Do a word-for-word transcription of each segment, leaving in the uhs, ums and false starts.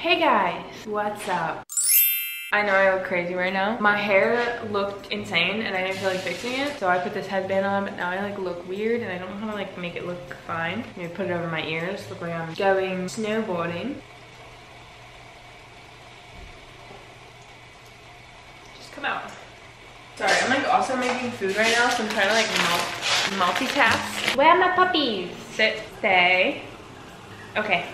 Hey guys, what's up? I know I look crazy right now. My hair looked insane and I didn't feel like fixing it, so I put this headband on, but now I like look weird and I don't know how to like make it look fine. I'm gonna put it over my ears, look like I'm going snowboarding. Just come out. Sorry, I'm like also making food right now, so I'm trying to like multi-multitask. Where are my puppies? Sit, stay. Okay.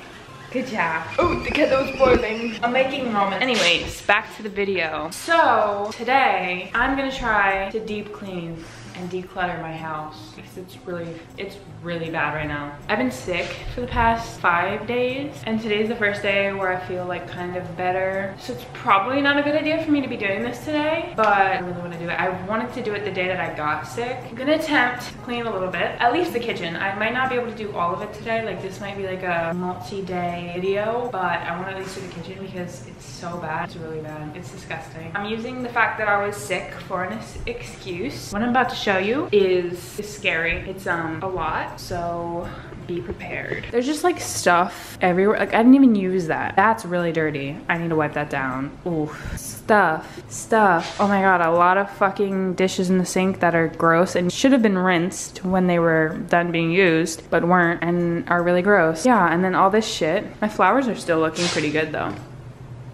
Good job. Oh, to get those boiling. I'm making ramen. Anyways, back to the video. So today I'm gonna try to deep clean and declutter my house because it's really, it's really bad right now. I've been sick for the past five days and today's the first day where I feel like kind of better. So it's probably not a good idea for me to be doing this today, but I really wanna do it. I wanted to do it the day that I got sick. I'm gonna attempt to clean a little bit, at least the kitchen. I might not be able to do all of it today. Like this might be like a multi-day video, but I wanna at least do the kitchen because it's so bad. It's really bad, it's disgusting. I'm using the fact that I was sick for an excuse. What I'm about to show you is, is scary. It's um a lot, so be prepared. There's just like stuff everywhere. Like I didn't even use that. That's really dirty. I need to wipe that down. Ooh, stuff, stuff. Oh my God, a lot of fucking dishes in the sink that are gross and should have been rinsed when they were done being used, but weren't and are really gross. Yeah, and then all this shit. My flowers are still looking pretty good though,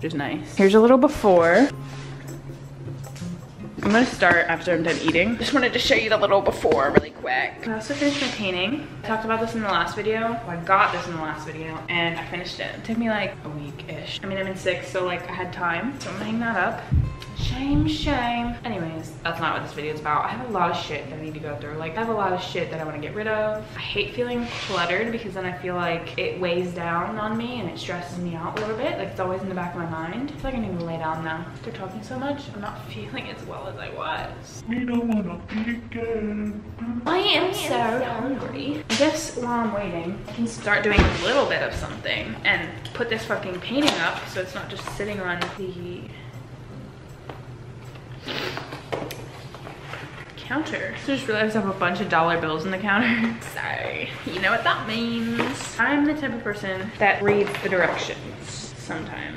which is nice. Here's a little before. I'm gonna start after I'm done eating. Just wanted to show you the little before really quick. I also finished my painting. I talked about this in the last video. Well, I got this in the last video and I finished it. It took me like a week-ish. I mean, I'm in six, so like I had time. So I'm gonna hang that up. Shame, shame. Anyways, that's not what this video is about. I have a lot of shit that I need to go through. Like I have a lot of shit that I wanna get rid of. I hate feeling cluttered because then I feel like it weighs down on me and it stresses me out a little bit. Like it's always in the back of my mind. I feel like I need to lay down now. After talking so much, I'm not feeling as well as I was. We don't wanna be again. I am so hungry. I guess while I'm waiting, I can start doing a little bit of something and put this fucking painting up so it's not just sitting on the counter. I just realized I have a bunch of dollar bills in the counter. Sorry. You know what that means. I'm the type of person that reads the directions sometimes.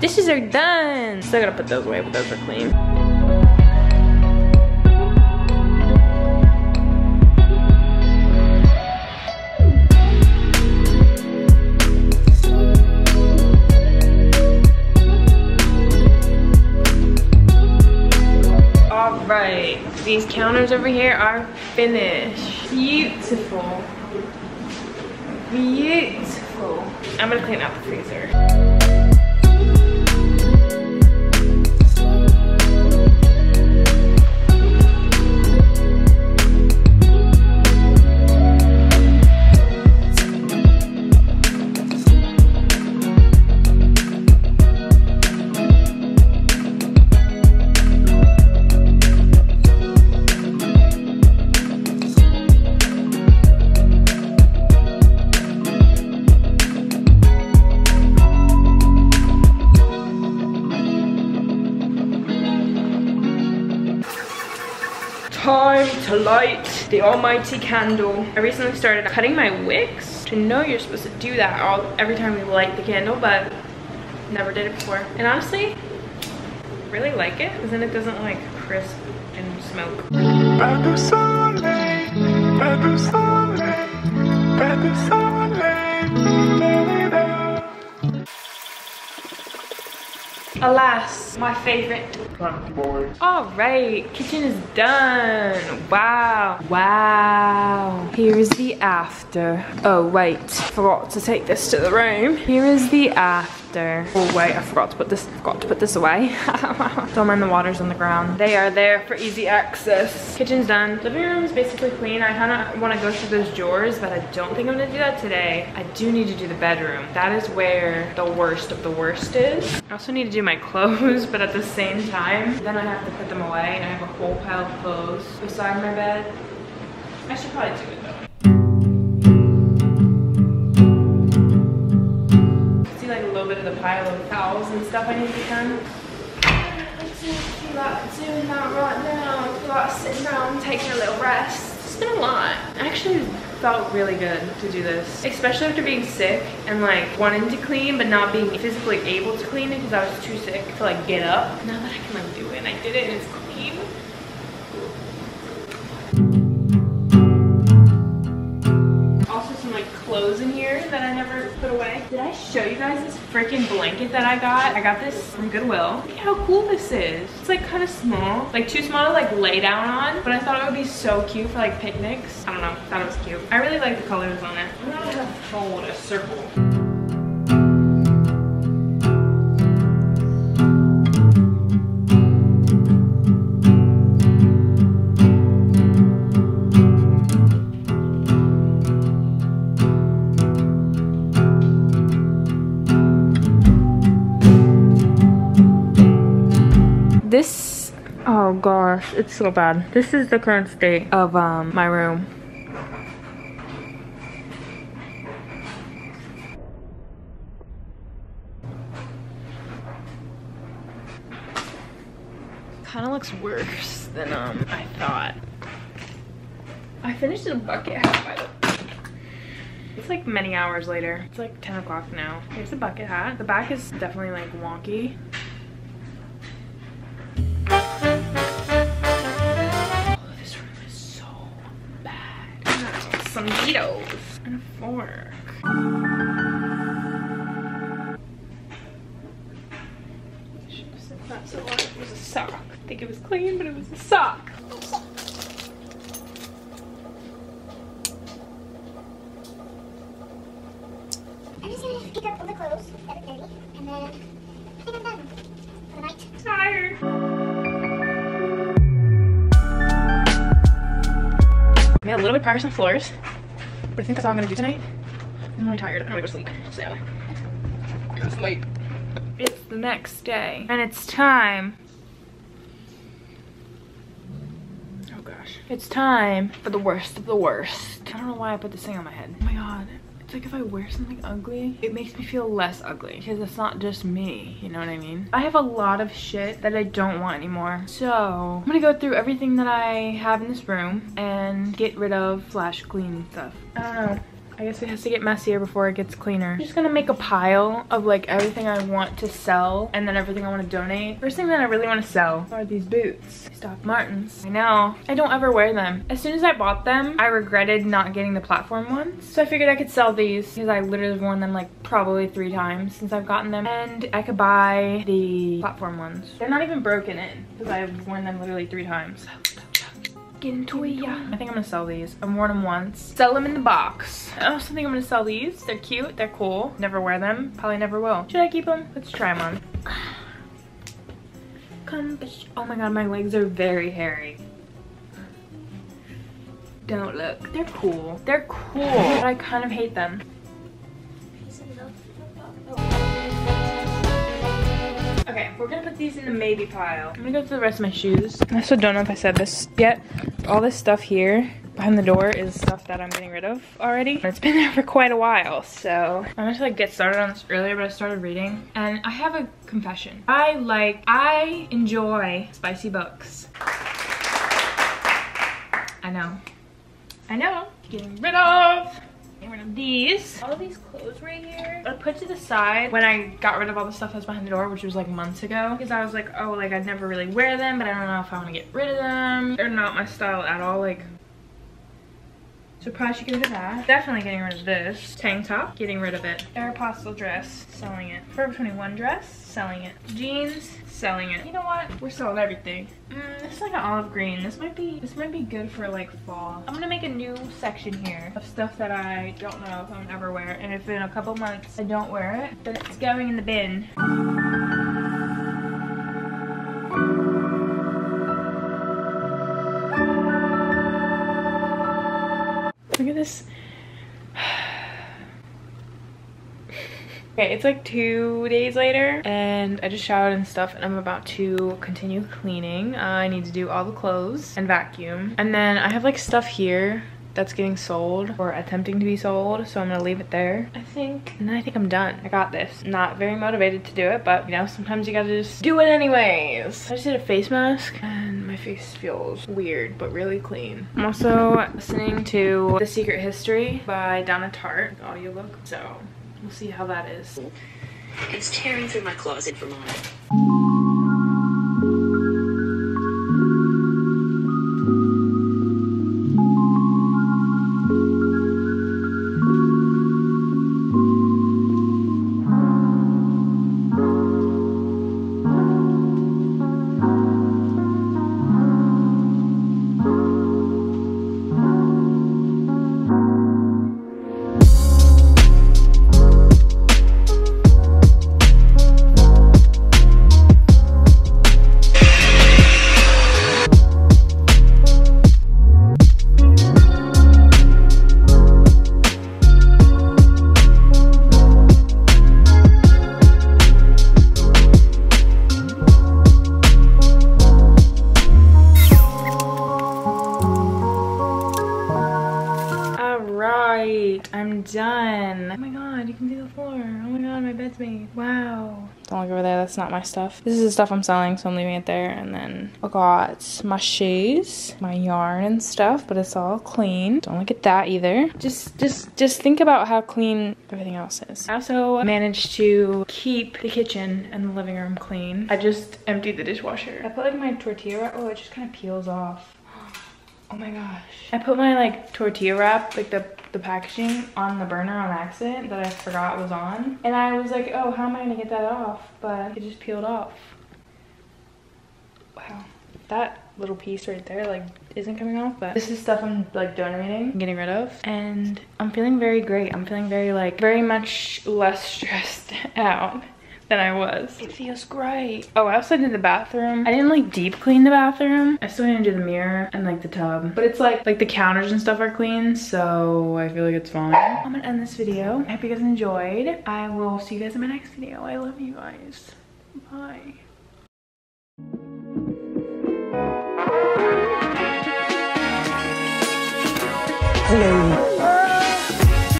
Dishes are done. Still gotta put those away, but those are clean. All right, these counters over here are finished. Beautiful. Beautiful. I'm gonna clean out the freezer. Time to light the almighty candle. I recently started cutting my wicks. To know you're supposed to do that all every time we light the candle, but never did it before. And honestly, really like it because then it doesn't like crisp and smoke. Alas, my favorite. All right, kitchen is done. Wow, wow. Here is the after. Oh wait, forgot to take this to the room. Here is the after. Oh wait, I forgot to put this. Forgot to put this away. Don't mind the waters on the ground. They are there for easy access. Kitchen's done. Living room is basically clean. I kind of want to go through those drawers, but I don't think I'm gonna do that today. I do need to do the bedroom. That is where the worst of the worst is. I also need to do my clothes, but at the same time, then I have to put them away, and I have a whole pile of clothes beside my bed. I should probably do it though. See like a little bit of the pile of towels and stuff I need to done. It's doing that right now. It's like sitting down, taking a little rest. It's been a lot. Actually, felt really good to do this, especially after being sick and like wanting to clean but not being physically able to clean it because I was too sick to like get up. Now that I can like do it and I did it and it's clean. Also some like clothes in here that I never put away. Did I show you guys this freaking blanket that I got? I got this from Goodwill. Look at how cool this is. It's like kind of small, like too small to like lay down on, but I thought it would be so cute for like picnics. I don't know, thought it was cute. I really like the colors on it. I'm not gonna fold a circle. This, oh gosh, it's so bad. This is the current state of um, my room. Kind of looks worse than um I thought. I finished the bucket hat, by the It's like many hours later. It's like ten o'clock now. Here's the bucket hat. The back is definitely like wonky. Some needles and a fork. Should have said that so long. It was a sock. I think it was clean, but it was a sock. I'm just gonna pick up all the clothes that are dirty, and then I think I'm done for the night. Tired. A little bit prior some floors, but I think that's all I'm gonna do tonight. I'm really tired. I'm gonna go to sleep. So, go to sleep. It's the next day, and it's time. Oh gosh, it's time for the worst of the worst. I don't know why I put this thing on my head. Oh my god, it's like if I wear something ugly, it makes me feel less ugly because it's not just me. You know what I mean? I have a lot of shit that I don't want anymore, so I'm gonna go through everything that I have in this room and get rid of slash clean stuff. I don't know. I guess it has to get messier before it gets cleaner. I'm just gonna make a pile of like everything I want to sell and then everything I want to donate. First thing that I really want to sell are these boots. These Doc Martens. I know, I don't ever wear them. As soon as I bought them, I regretted not getting the platform ones. So I figured I could sell these because I literally have worn them like probably three times since I've gotten them. And I could buy the platform ones. They're not even broken in because I've worn them literally three times. Into ya. I think I'm gonna sell these. I've worn them once. Sell them in the box. I also think I'm gonna sell these. They're cute. They're cool. Never wear them. Probably never will. Should I keep them? Let's try them on. Come, bitch. Oh my god, my legs are very hairy. Don't look. They're cool. They're cool. But I kind of hate them. Okay, we're gonna put these in the maybe pile. I'm gonna go through the rest of my shoes. I also don't know if I said this yet. All this stuff here behind the door is stuff that I'm getting rid of already. It's been there for quite a while, so I'm gonna like get started on this earlier, but I started reading. And I have a confession. I like, I enjoy spicy books. I know. I know. Getting rid of Get rid of these. All of these clothes right here, I put to the side when I got rid of all the stuff that was behind the door, which was like months ago, because I was like, oh, like I'd never really wear them, but I don't know if I want to get rid of them. They're not my style at all, like. So probably should get rid of that. Definitely getting rid of this tank top. Getting rid of it. Aeropostale dress. Selling it. Forever twenty-one dress. Selling it. Jeans. Selling it. You know what? We're selling everything. Mm, this is like an olive green. This might be. This might be good for like fall. I'm gonna make a new section here of stuff that I don't know if I'm gonna ever wear, and if in a couple months I don't wear it, then it's going in the bin. Look at this. Okay, it's like two days later and I just showered and stuff, and I'm about to continue cleaning. Uh, I need to do all the clothes and vacuum. And then I have like stuff here that's getting sold or attempting to be sold, so I'm gonna leave it there, I think. And then I think I'm done. I got this. Not very motivated to do it, but you know, sometimes you gotta just do it anyways. I just did a face mask and my face feels weird but really clean. I'm also listening to The Secret History by Donna Tartt, the audiobook, so we'll see how that is. It's tearing through my closet for a moment. Done. Oh my god, you can see the floor. Oh my god, my bed's made. Wow. Don't look over there, that's not my stuff. This is the stuff I'm selling, so I'm leaving it there. And then I got my shades, my yarn and stuff, but it's all clean. Don't look at that either. Just just just think about how clean everything else is. I also managed to keep the kitchen and the living room clean. I just emptied the dishwasher. I put like my tortilla wrap. Oh, it just kind of peels off. Oh my gosh. I put my like tortilla wrap, like the the packaging, on the burner on accident that I forgot was on, and I was like, oh, how am I gonna get that off? But it just peeled off. Wow, that little piece right there like isn't coming off, but this is stuff I'm like donating, getting rid of, and I'm feeling very great. I'm feeling very like very much less stressed out than I was. It feels great. Oh, I also did the bathroom. I didn't like deep clean the bathroom. I still didn't do the mirror and like the tub, but it's like like the counters and stuff are clean, so I feel like it's fine. I'm gonna end this video. I hope you guys enjoyed. I will see you guys in my next video. I love you guys. Bye. Hello.